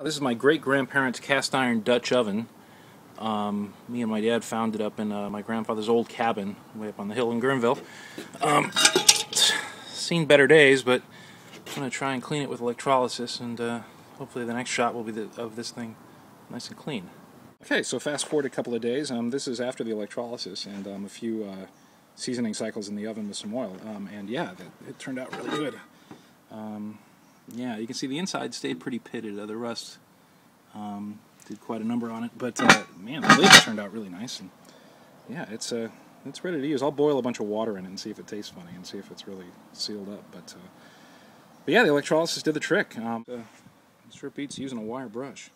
This is my great-grandparents' cast-iron Dutch oven. Me and my dad found it up in my grandfather's old cabin way up on the hill in Guerneville. Seen better days, but I'm going to try and clean it with electrolysis, and hopefully the next shot will be of this thing nice and clean. Okay, so fast forward a couple of days. This is after the electrolysis and a few seasoning cycles in the oven with some oil. And yeah, it turned out really good. Yeah, you can see the inside stayed pretty pitted. The rust did quite a number on it, but man, the lid turned out really nice. And yeah, it's ready to use. I'll boil a bunch of water in it and see if it tastes funny and see if it's really sealed up. But yeah, the electrolysis did the trick. It sure beats using a wire brush.